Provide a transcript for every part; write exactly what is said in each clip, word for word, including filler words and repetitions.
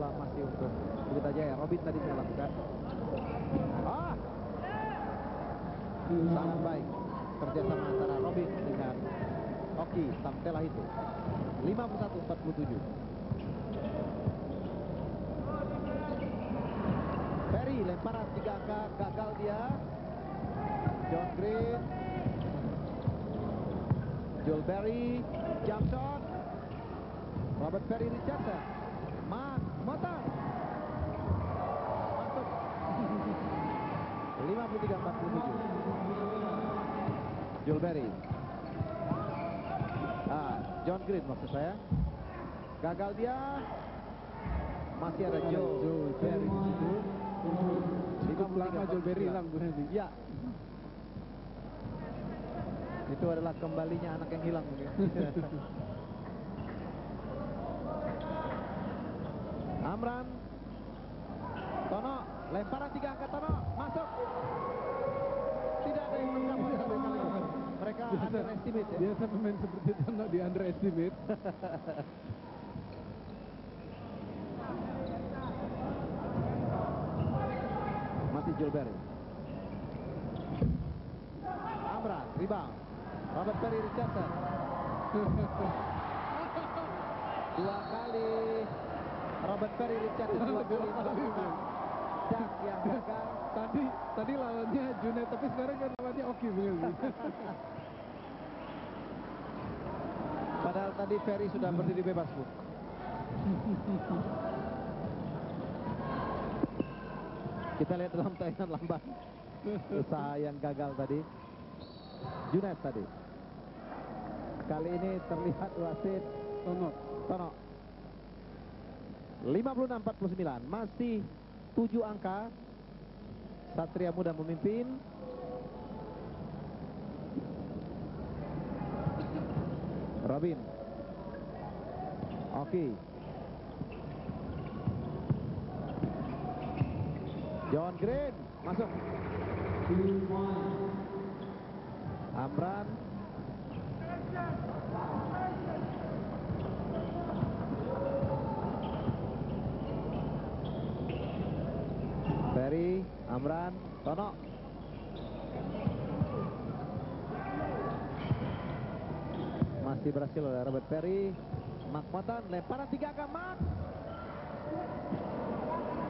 Masih untuk Pelita Jaya, Robin tadi saya lakukan. Ah, sangat baik kerjasama antara Robin dengan Oki Samtela itu. lima puluh satu empat puluh tujuh. Perry lemparan tiga angka gagal dia. John Green, Joel Berry, jump shot. Robert Perry Richardson, Mark Moten masuk. lima puluh tiga empat puluh tujuh. Joel Berry, ah, John Green maksud saya, gagal dia. Masih ada Joel, Joel Berry di situ. Cukup lama Joel Berry hilang, Bu Hedi. Ya. Itu adalah kembalinya anak yang hilang mungkin. Amran, Tono, lemparan tiga angka Tono, masuk. Tidak ada yang menangkap satu kali. Mereka biasa, underestimate ya. Biasa pemain seperti Tono di underestimate. Masih Joel Berry. Amran, rebound. Robert Perry Richardson. Dua kali. Robert Perry Richardson dua kali melakukan dak yang gagal. Tadi tadi lawannya Junet, tapi sekarang kan lawannya Oki. Padahal tadi Perry sudah berdiri bebas, Bu. Kita lihat dalam tayangan lambat usaha yang gagal tadi. Junet tadi. Kali ini terlihat wasit Tono. Tono. lima puluh enam empat puluh sembilan, masih tujuh angka. Satria Muda memimpin. Robin, Oki, John Green masuk. Amran, Perry, Amran, Tono. Masih berhasil oleh Robert Perry. Mark Moten, lemparan tiga angka Mark.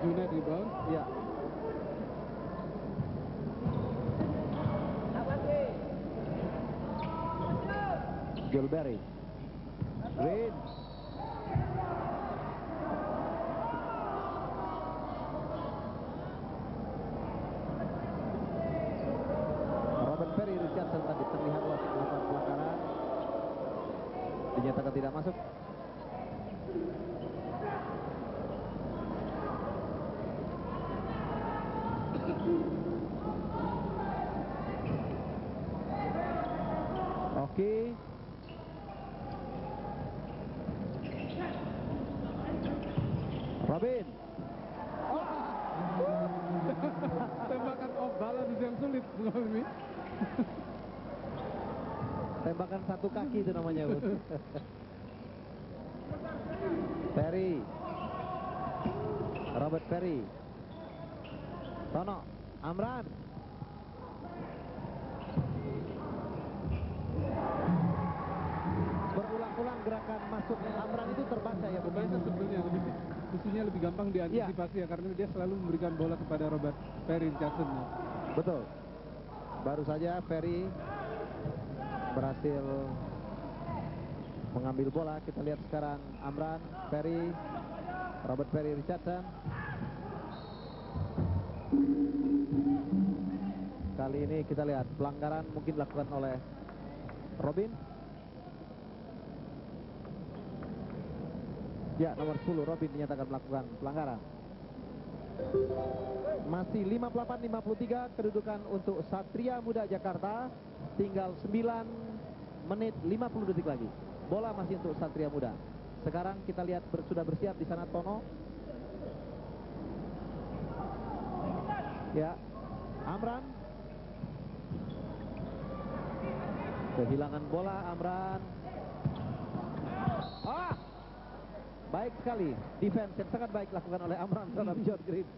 Junet di bawah, ya. Joel Berry, Green, Robert Perry Richardson tadi terlihat wasit melakukan pelanggaran, dinyatakan tidak masuk. Oke. Okay. Robin, oh. Tembakan off balance yang sulit, Robin. Tembakan satu kaki itu namanya, Bu. Perry, Robert Perry, Tono, Amran, berulang-ulang gerakan masuk Amran itu terbaca ya, berbahasa sebelumnya lebih. Mestinya lebih gampang diantisipasi ya. ya karena dia selalu memberikan bola kepada Robert Perry Richardson. Betul. Baru saja Perry berhasil mengambil bola. Kita lihat sekarang Amran, Perry, Robert Perry Richardson. Kali ini kita lihat pelanggaran mungkin dilakukan oleh Robin. Ya, nomor sepuluh Robin dinyatakan melakukan pelanggaran. Masih lima puluh delapan lima puluh tiga kedudukan untuk Satria Muda Jakarta. Tinggal sembilan menit lima puluh detik lagi. Bola masih untuk Satria Muda. Sekarang kita lihat ber, sudah bersiap di sana Tono. Ya, Amran. Kehilangan bola Amran. Ah! Baik sekali, defense yang sangat baik lakukan oleh Amran terhadap John Green.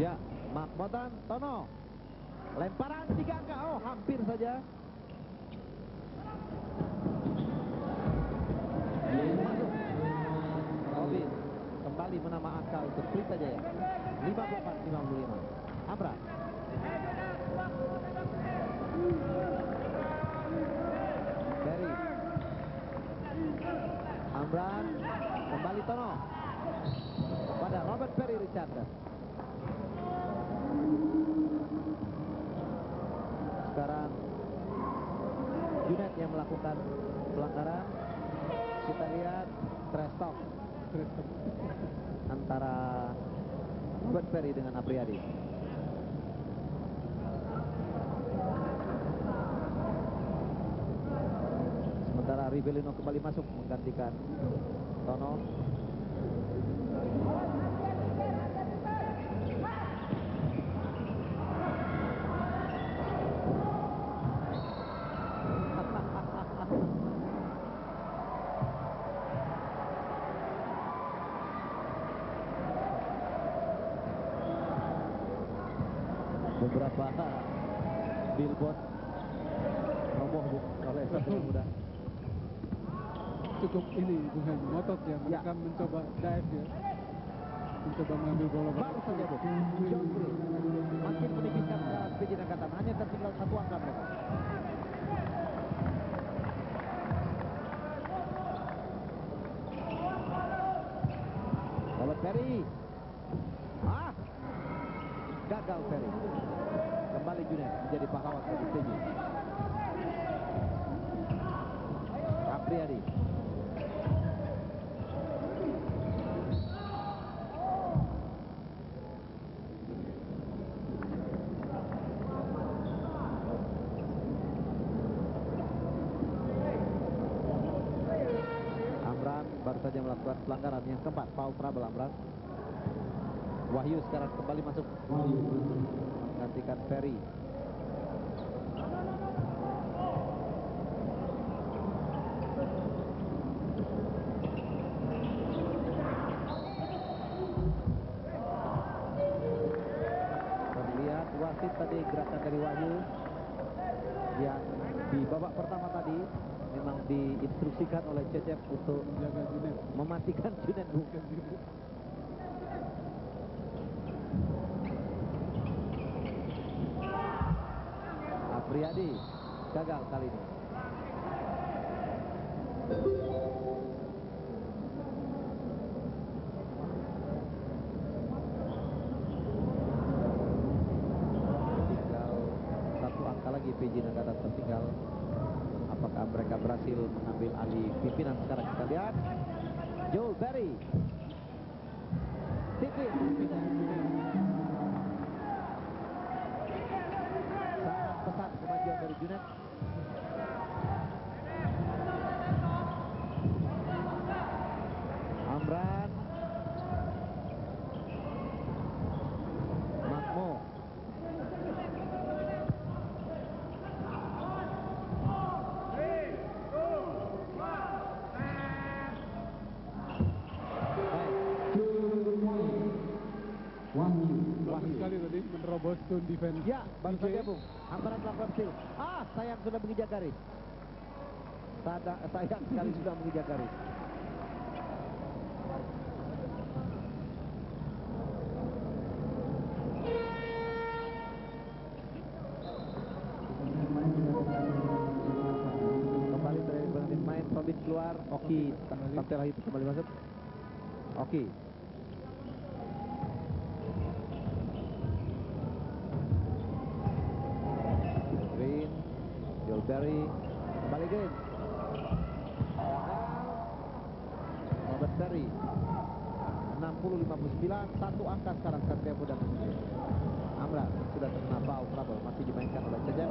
Ya, Mark Moten, Tono. Lemparan tiga angka, oh hampir saja. Robin kembali menambah akal untuk Pelita Jaya. lima puluh empat lima puluh lima. Amran. Berry. Amran kembali Tono. Pada Robert Perry Richardson. Sekarang Junet yang melakukan pelanggaran. Kita lihat trash talk antara Robert Perry dengan Apriyadi. Sementara Rivaldo kembali masuk menggantikan Tono. Beberapa billboard roboh oleh Satria Muda. Cukup ini bukan ngotot ya, mereka ya. Mencoba dive ya, mencoba mengambil bola baru saja. Bu John Green makin menipiskan jarak pijit angkatan, hanya tertinggal satu angka mereka. Robert Perry. Ah, gagal Perry. Kembali Junet menjadi pahlawan satu segi. Apriyadi. Amran baru saja melakukan pelanggaran yang keempat, foul trouble Amran. Wahyu sekarang kembali masuk menggantikan Perry. Terlihat wasit tadi gerakan dari Wahyu yang di babak pertama tadi memang diinstruksikan oleh Cecep untuk mematikan Junet, bukan Junet. Apriyadi gagal kali ini. Tinggal satu angka lagi P J Nagatan tertinggal. Apakah mereka berhasil mengambil alih pimpinan sekarang? Kita lihat Joel Berry. Tipis pesat kemajuan dari Junet. Amran, Makmo, baik Wahyu. Bagus sekali tadi menerobos zone defense. Ya, baru saja Bung. Amran melakukan steal. Ah, sayang sudah menginjak garis. Sada, sayang sekali sudah menginjak garis. Kembali dari pengganti main, Robin keluar. Oki, tampil lagi kembali masuk. Oki. Dari kembali Green, Robert Perry, enam puluh lima puluh sembilan, satu angka sekarang Satria Muda. Amran sudah terkena foul trouble, masih dimainkan oleh Cecep.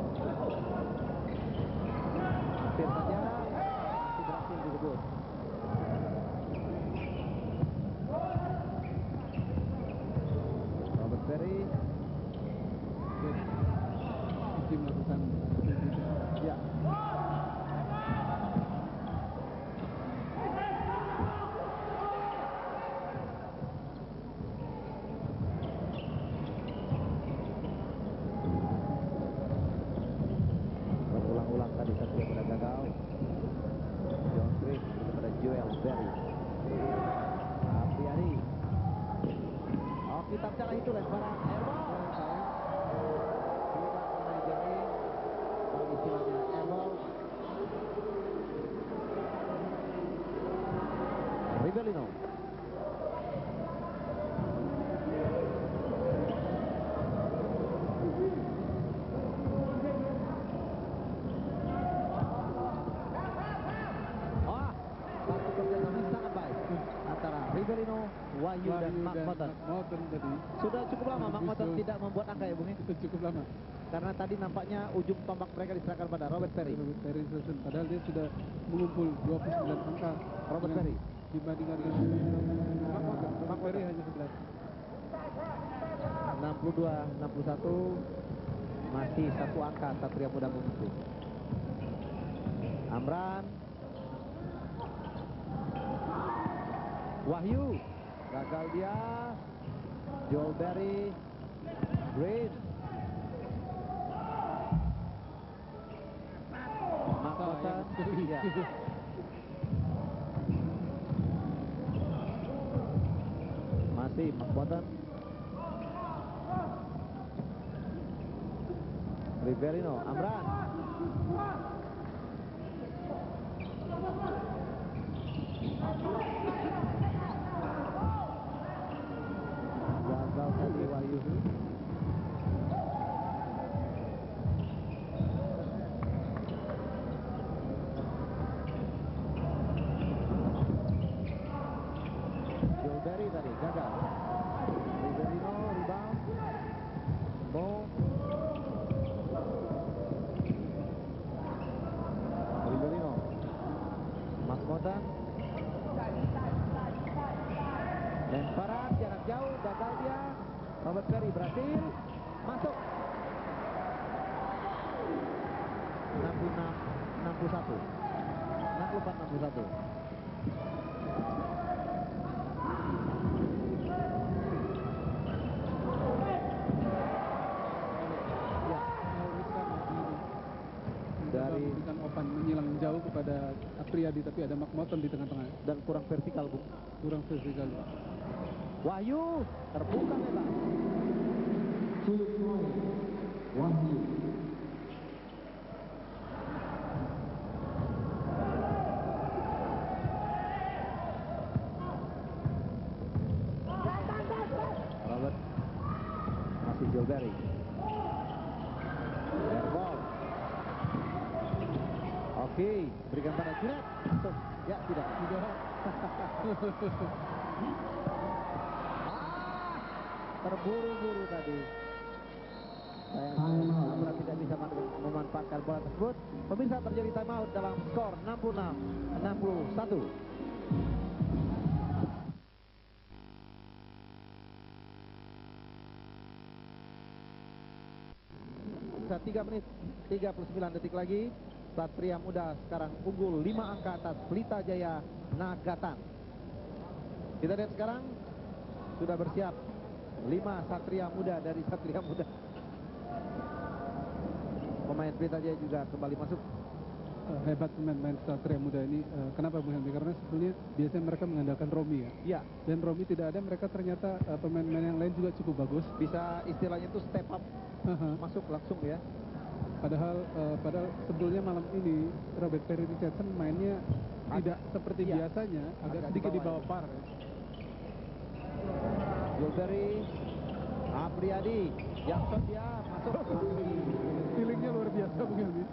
hampir saja masih berhasil direbut. Robert Perry tim melakukan ya. Joel Berry, Apriyadi, Oki tak cara itu lemparan airball, tidak menjadi istilahnya airball. Rivaldo, Wahyu dan Mark Moten. Sudah cukup lama Mark Moten tidak membuat angka ya Bung ya? Cukup lama. Karena tadi nampaknya ujung tombak mereka diserahkan pada Robert Perry. Robert Perry padahal dia sudah mengumpul dua puluh sembilan angka. Robert Perry dibandingkan dengan Mark Perry hanya enam puluh dua enam puluh satu masih satu angka Satria Muda memimpin. Amran, Wahyu, gagal dia. Joel Berry, Green, Mark Moten, ya. Masih Mark Moten, Riverino, Amran. Wahyu, Joel Berry tadi gagal. Riverino rebound, ball. Riverino, Mark Moten, lemparan jarak jauh, gagal dia. Robert Perry berhasil masuk. enam puluh enam enam puluh satu enam puluh empat enam puluh satu. Ya, dari bukan Opan menyilang jauh kepada Apriyadi, tapi ada Mark Moten di tengah-tengah dan kurang vertikal, Bu. Kurang vertikal. Wahyu terbuka lebar. Wahyu. Robert masih Joel Berry. Airball. Oke, berikan pada Junet. Ya tidak, tidak. Terburu-buru tadi. Amran tidak bisa memanfaatkan bola tersebut. Pemirsa, terjadi time out dalam skor enam puluh enam enam puluh satu. tiga menit tiga puluh sembilan detik lagi. Satria Muda sekarang unggul lima angka atas Pelita Jaya Nagatan. Kita lihat sekarang sudah bersiap lima Satria Muda dari Satria Muda. Pemain Pelita Jaya juga kembali masuk. Uh, hebat pemain-pemain Satria Muda ini. Uh, kenapa Bu Hendy? Karena sebelumnya biasanya mereka mengandalkan Romi ya. Iya. Dan Romi tidak ada, mereka ternyata pemain-pemain uh, yang lain juga cukup bagus. Bisa istilahnya itu step up, uh-huh. masuk langsung ya. Padahal uh, padahal sebelumnya malam ini Robert Perry Richardson mainnya Ag tidak seperti iya. biasanya, agak, agak sedikit di bawah par. Gilbert Apriyadi, Jackson dia masuk. Feelingnya luar biasa begini.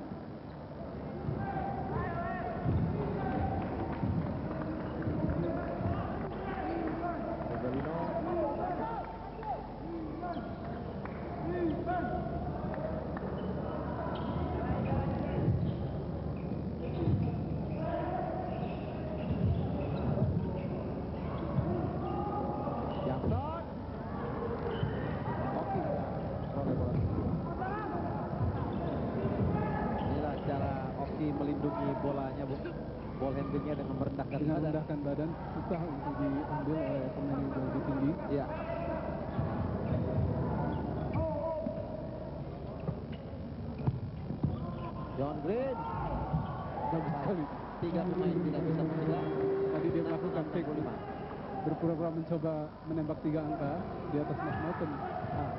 melindungi bolanya, bu. Ball handlingnya dengan merendahkan dengan badan. Merendahkan badan susah untuk diambil oleh pemain yang lebih tinggi. Iya. John Green. Bagus sekali. Tiga pemain tidak bisa mencetak. Tadi dia melakukan pick lima. Berpura-pura mencoba menembak tiga angka di atas Mark Moten. Nah.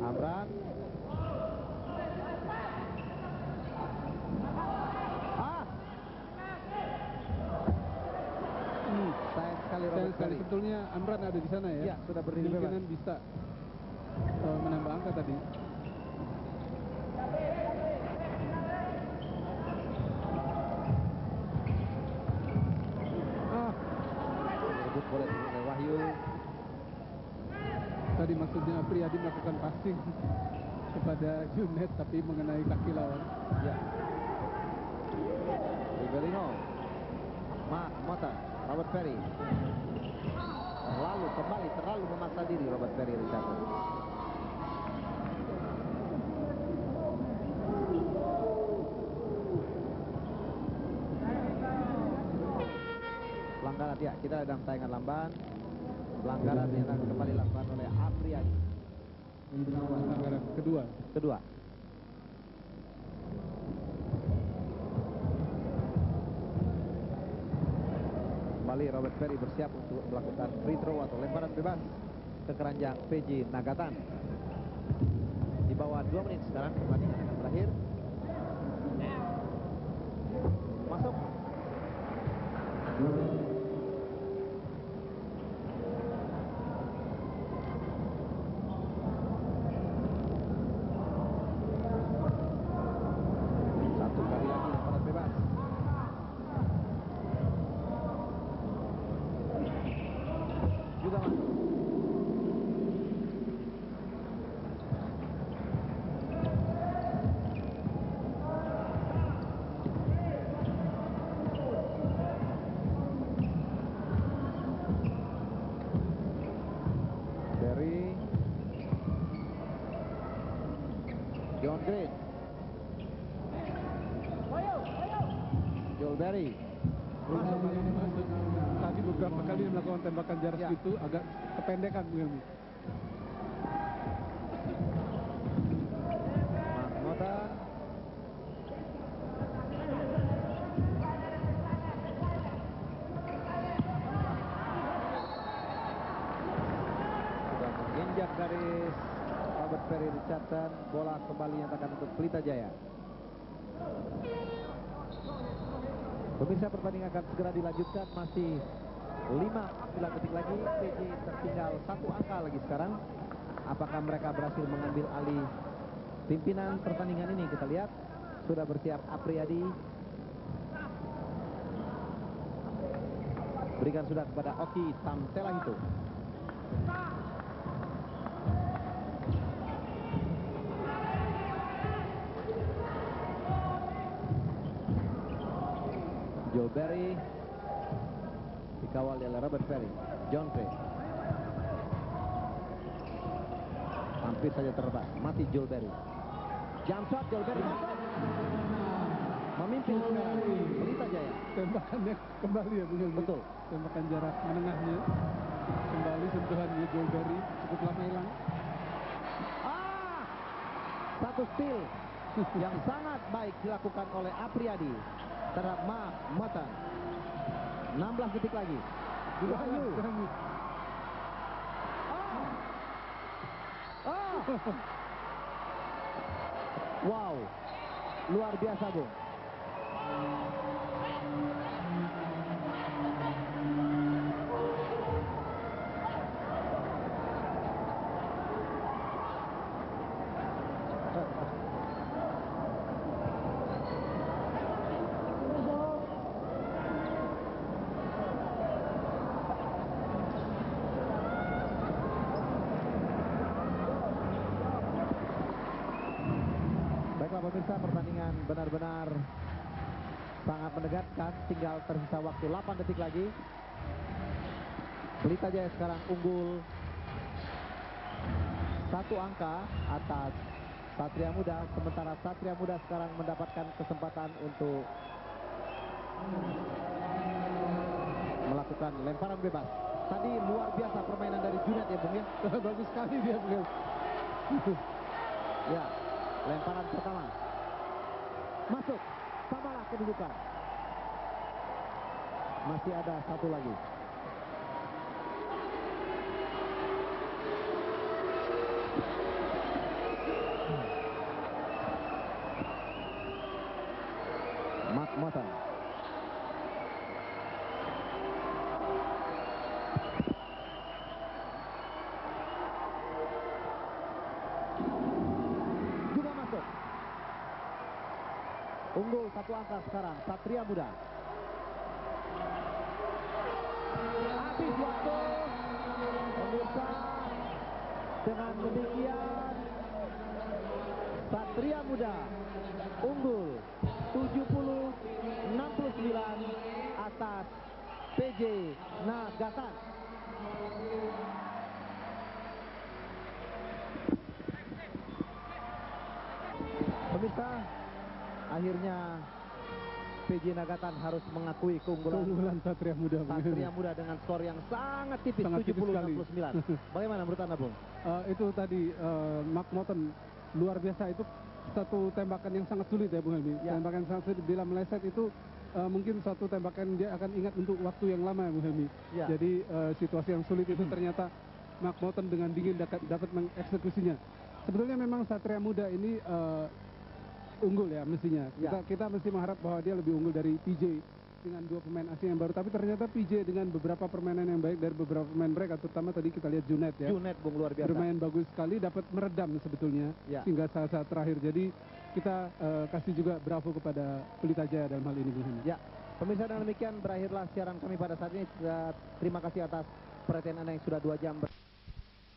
Amran. Dan sebetulnya Amran ada di sana ya, ya sudah berdiri bebas. Kemungkinan bisa uh, menambah angka tadi. Ah, rebut bola oleh Wahyu. Tadi maksudnya Apriyadi melakukan passing kepada Junet tapi mengenai kaki lawan. Ya. Rivaldo, Mark Moten, Robert Perry. Terlalu kembali, terlalu memaksa diri Robert Perry Richard. Pelanggaran ya, kita dalam tayangan lamban. Pelanggaran yang akan kembali dilakukan oleh Apriyadi. Pelanggaran kedua. Kedua. Robert Perry bersiap untuk melakukan free throw atau lemparan bebas ke keranjang P J Nagatan. Di bawah dua menit sekarang pertandingan akan berakhir. Masuk. John Green, Joel Berry. Tadi beberapa kali melakukan tembakan jarak ya. Itu agak kependekan mungkin. Mark Moten. Sudah menginjak garis. Robert Perry Richardson, bola kembali nyatakan untuk Pelita Jaya. Pemirsa, pertandingan akan segera dilanjutkan, masih lima sembilan detik lagi. P J tertinggal satu angka lagi sekarang. Apakah mereka berhasil mengambil alih pimpinan pertandingan ini? Kita lihat, sudah bersiap Apriyadi. Berikan sudah kepada Oki, Tamtela itu. Joel Berry dikawal oleh Robert Perry, John Green hampir saja terbang, mati Joel Berry. Jump shot Joel Berry, memimpin sekarang Pelita Jaya. Tembakannya kembali ya, Bu. Betul. Tembakan jarak menengahnya kembali, sentuhannya Joel Berry cukup lama hilang. Ah, satu steal yang sangat baik dilakukan oleh Apriyadi terhadap Mark Moten. enam belas detik lagi. Wahyu. Oh. Oh. Wow. Luar biasa, Bung. Pemirsa, pertandingan benar-benar sangat menegakkan, tinggal tersisa waktu delapan detik lagi. Pelita Jaya sekarang unggul satu angka atas Satria Muda. Sementara Satria Muda sekarang mendapatkan kesempatan untuk melakukan lemparan bebas. Tadi luar biasa permainan dari Junet ya Bung ya. Bagus sekali dia Bung. Ya, lemparan pertama. Masuk, samalah kedudukan. Masih ada satu lagi. Mark Moten. Juga masuk. Unggul satu angka sekarang Satria Muda. Habis waktu, pemirsa. Dengan demikian Satria Muda unggul tujuh puluh enam puluh sembilan atas P J Nagatan. Pemirsa, akhirnya P J Nagatan harus mengakui keunggulan, keunggulan Satria Muda. Satria Muda dengan skor yang sangat tipis, tujuh puluh enam puluh sembilan. Bagaimana menurut Anda, Bung? Uh, itu tadi uh, Mark Moten luar biasa, itu satu tembakan yang sangat sulit ya Bung Helmi. Ya. Tembakan yang sangat sulit, bila meleset itu uh, mungkin suatu tembakan dia akan ingat untuk waktu yang lama ya Bung Helmi. Ya. Jadi uh, situasi yang sulit itu ternyata Mark Moten dengan dingin dapat, dapat mengeksekusinya. Sebetulnya memang Satria Muda ini Uh, unggul ya mestinya, ya. Kita, kita mesti mengharap bahwa dia lebih unggul dari P J dengan dua pemain asing yang baru, tapi ternyata P J dengan beberapa permainan yang baik dari beberapa pemain mereka, terutama tadi kita lihat Junet ya, Junet Bung luar biasa, bermain bagus sekali, dapat meredam sebetulnya, ya, hingga saat-saat terakhir. Jadi kita uh, kasih juga bravo kepada Pelita Jaya dalam hal ini, Bung. Ya, pemirsa, dan demikian berakhirlah siaran kami pada saat ini. Terima kasih atas perhatian Anda yang sudah dua jam ber